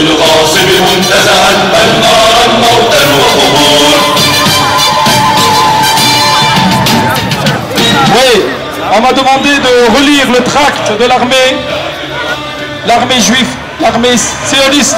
للغاصب منتزعا النار موتا وقبور. Oui, on m'a demandé de relire le tract de l'armée juive, l'armée sioniste.